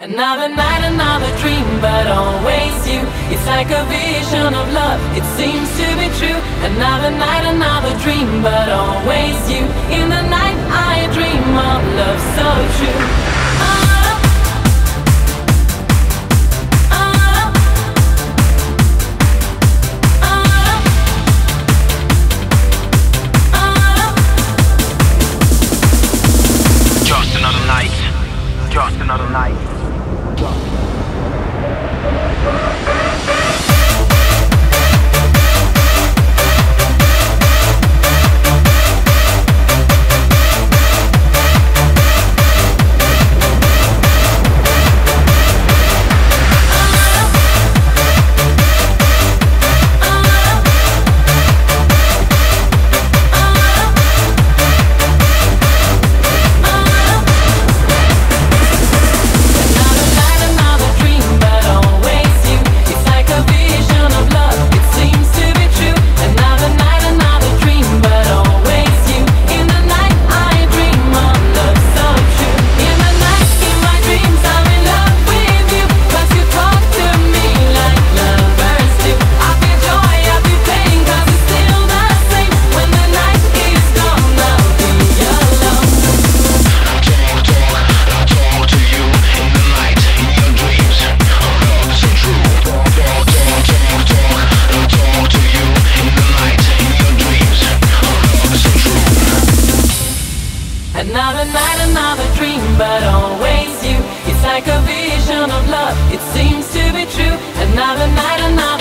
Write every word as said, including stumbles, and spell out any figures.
Another night, another dream, but always you. It's like a vision of love, it seems to be true. Another night, another dream, but always you. In the night I dream of love so true. Oh, oh, oh, oh. Just another night, just another night. Another night, another dream, but always you. It's like a vision of love, it seems to be true. Another night, another